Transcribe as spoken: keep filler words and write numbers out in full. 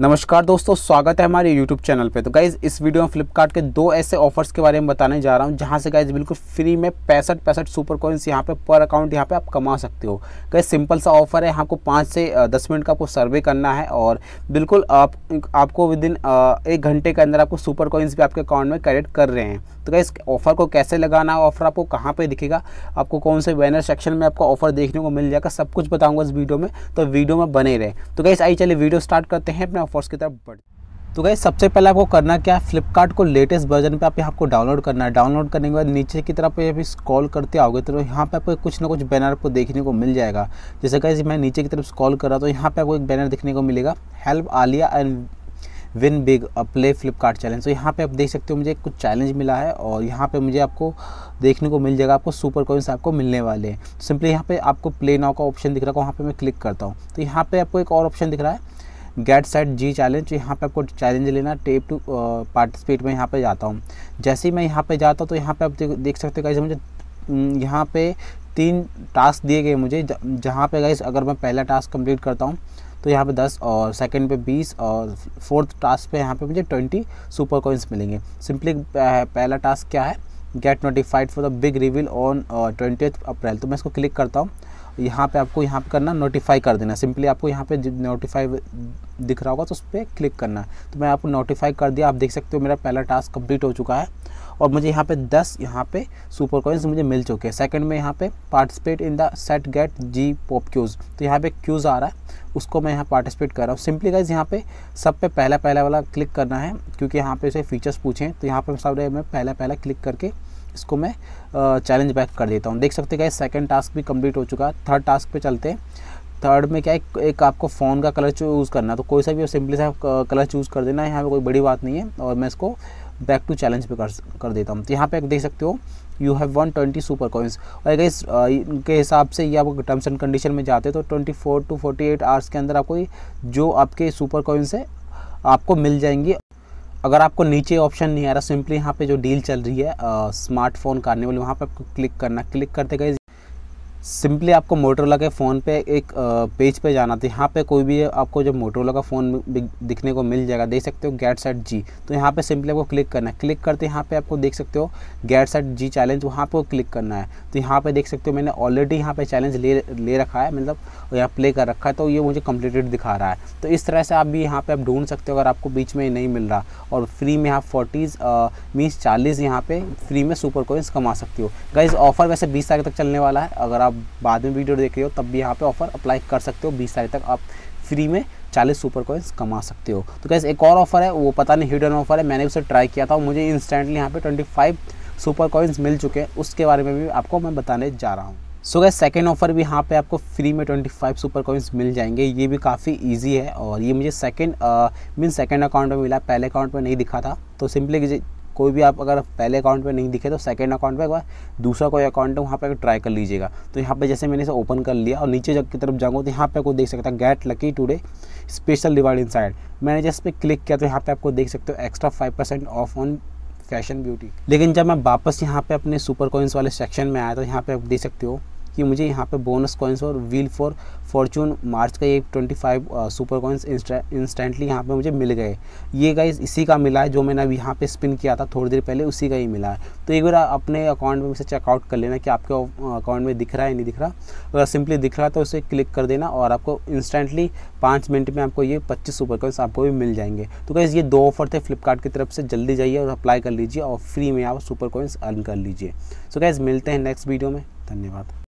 नमस्कार दोस्तों, स्वागत है हमारे YouTube चैनल पे। तो गाइज़ इस वीडियो में फ्लिपकार्ट के दो ऐसे ऑफर्स के बारे में बताने जा रहा हूँ जहाँ से गाइज़ बिल्कुल फ्री में पैंसठ पैंसठ सुपर कॉइन्स यहाँ पे पर अकाउंट यहाँ पे आप कमा सकते हो। गाइज़ सिंपल सा ऑफर है, आपको पाँच से दस मिनट का आपको सर्वे करना है और बिल्कुल आप आपको विदिन एक घंटे के अंदर आपको सुपर कॉइन्स भी आपके अकाउंट में क्रेडिट कर रहे हैं। तो गाइज़ ऑफ़र को कैसे लगाना है, ऑफर आपको कहाँ पर दिखेगा, आपको कौन से बैनर सेक्शन में आपको ऑफर देखने को मिल जाएगा, सब कुछ बताऊँगा इस वीडियो में, तो वीडियो में बने रहे। तो गाइज़ आइए चलिए वीडियो स्टार्ट करते हैं अपने ऑफर्स की तरफ बढ़। तो गाइस सबसे पहले आपको करना क्या है, फ्लिपकार्ट को लेटेस्ट वर्जन पे आप यहाँ आपको डाउनलोड करना है। डाउनलोड करने के बाद नीचे की तरफ ये स्क्रॉल करते आओगे तो यहाँ पे आपको कुछ ना कुछ बैनर आपको देखने को मिल जाएगा। जैसे गाइस मैं नीचे की तरफ स्क्रॉल कर रहा तो यहाँ पे आपको एक बैनर देखने को मिलेगा, help Alia and win big play Flipkart challenge. तो यहाँ पे आप देख सकते हो मुझे कुछ चैलेंज मिला है और यहाँ पे मुझे आपको देखने को मिल जाएगा, आपको सुपर कॉइन्स आपको मिलने वाले हैं। सिंपली यहाँ पे आपको प्ले नाउ का ऑप्शन दिख रहा है, वहाँ पर मैं क्लिक करता हूँ तो यहाँ पर आपको एक और ऑप्शन दिख रहा है, गेट सेट जी चैलेंज। यहाँ पे आपको चैलेंज लेना, टेप टू पार्टिसिपेट में यहाँ पे जाता हूँ। जैसे ही मैं यहाँ पे जाता हूँ तो यहाँ पे आप देख सकते हो गाइस मुझे यहाँ पे तीन टास्क दिए गए मुझे, जहाँ पे गाइस अगर मैं पहला टास्क कंप्लीट करता हूँ तो यहाँ पे दस और सेकंड पे बीस और फोर्थ टास्क पे यहाँ पे मुझे ट्वेंटी सुपर कॉइन्स मिलेंगे। सिंपली पहला टास्क क्या है, get notified for the big reveal on twentieth April. तो मैं इसको क्लिक करता हूँ, यहाँ पे आपको यहाँ पे करना नोटिफाई कर देना। सिंपली आपको यहाँ पे नोटिफाई दिख रहा होगा तो उस पर क्लिक करना है। तो मैं आपको नोटिफाई कर दिया, आप देख सकते हो मेरा पहला टास्क कंप्लीट हो चुका है और मुझे यहाँ पे दस यहाँ पे सुपर कॉइन्स मुझे मिल चुके हैं। सेकंड में यहाँ पे participate in the set get G pop quiz, तो यहाँ पे क्यूज़ आ रहा है उसको मैं यहाँ पार्टिसिपेट कर रहा हूँ। सिंपली गाइज यहाँ पे सब पे पहला पहला वाला क्लिक करना है क्योंकि यहाँ पे उसे फीचर्स पूछें, तो यहाँ पर सब मैं पहला पहला क्लिक करके इसको मैं चैलेंज बैक कर देता हूँ। देख सकते हैं गाइज सेकंड टास्क भी कंप्लीट हो चुका है। थर्ड टास्क पे चलते हैं। थर्ड में क्या है, एक, एक आपको फ़ोन का कलर चूज़ करना, तो कोई सा भी सिंपली सा कलर चूज़ कर देना, यहाँ पे कोई बड़ी बात नहीं है। और मैं इसको बैक टू चैलेंज पे कर कर देता हूँ। तो यहाँ पे देख सकते हो you have one twenty super coins. और गाइस इनके हिसाब से ये आप टर्म्स एंड कंडीशन में जाते हो तो twenty four to forty eight hours के अंदर आपको जो आपके सुपर कॉइन्स है आपको मिल जाएंगी। अगर आपको नीचे ऑप्शन नहीं आ रहा, सिंपली यहाँ पे जो डील चल रही है स्मार्टफोन कार्निवल, वहाँ पे आपको क्लिक करना। क्लिक करते गए सिंपली आपको मोटरोला के फ़ोन पे एक पेज पे जाना था, यहाँ पे कोई भी आपको जब मोटरोला का फ़ोन दिखने को मिल जाएगा, देख सकते हो गेट सेट जी। तो यहाँ पे सिंपली आपको क्लिक करना है। क्लिक करते यहाँ पे आपको देख सकते हो गेट सेट जी चैलेंज, वहाँ पे क्लिक करना है। तो यहाँ पे देख सकते हो मैंने ऑलरेडी यहाँ पे चैलेंज ले ले रखा है, मतलब यहाँ प्ले कर रखा है, तो ये मुझे कम्प्लीटेड दिखा रहा है। तो इस तरह से आप भी यहाँ पर आप ढूंढ सकते हो अगर आपको बीच में नहीं मिल रहा। और फ्री में आप फोर्टीज़ मीन्स चालीस यहाँ पर फ्री में सुपर कॉइन्स कमा सकते हो। गाइस ऑफर वैसे बीस तारीख तक चलने वाला है, अगर आप बाद में वीडियो देख रहे हो तब भी यहाँ पे ऑफर अप्लाई कर सकते हो। बीस तारीख तक आप फ्री में चालीस सुपर कॉइन्स कमा सकते हो। तो गाइस एक और ऑफर है, वो पता नहीं हिडन ऑफर है, मैंने उसे ट्राई किया था, मुझे इंस्टेंटली यहाँ पे पच्चीस सुपर कॉइन्स मिल चुके हैं, उसके बारे में भी आपको मैं बताने जा रहा हूँ। सो गाइस सेकंड ऑफर भी यहाँ पे आपको फ्री में पच्चीस सुपर कॉइन्स मिल जाएंगे, ये भी काफ़ी इजी है। और ये मुझे सेकंड मीन सेकंड अकाउंट में मिला, पहले अकाउंट में नहीं दिखा था। तो सिंपली कोई भी आप अगर पहले अकाउंट पे नहीं दिखे तो सेकंड अकाउंट पे एक बार दूसरा कोई अकाउंट है वहाँ पे ट्राई कर लीजिएगा। तो यहाँ पे जैसे मैंने इसे ओपन कर लिया और नीचे की तरफ जाऊँगा तो यहाँ पे आपको देख सकता है get lucky today special reward inside. मैंने जैसे पे क्लिक किया तो यहाँ पे आपको देख सकते हो extra five percent off on fashion beauty. लेकिन जब मैं वापस यहाँ पर अपने सुपर कॉइन्स वाले सेक्शन में आया तो यहाँ पर आप देख सकते हो कि मुझे यहाँ पे बोनस कॉइन्स और व्हील फॉर फॉर्चून मार्च का ये पच्चीस सुपर कॉइन्स इंस्टेंटली यहाँ पे मुझे मिल गए। ये गाइस इसी का मिला है जो मैंने अभी यहाँ पे स्पिन किया था थोड़ी देर पहले, उसी का ही मिला है। तो एक बार अपने अकाउंट में उसे चेकआउट कर लेना कि आपके अकाउंट में दिख रहा है नहीं दिख रहा। अगर सिंपली दिख रहा तो उसे क्लिक कर देना और आपको इंस्टेंटली पाँच मिनट में आपको ये पच्चीस सुपर कॉइन्स आपको भी मिल जाएंगे। तो गाइस ये दो ऑफर थे फ्लिपकार्ट की तरफ से, जल्दी जाइए और अप्लाई कर लीजिए और फ्री में आप सुपर कॉइन्स अर्न कर लीजिए। सो गाइस मिलते हैं नेक्स्ट वीडियो में, धन्यवाद।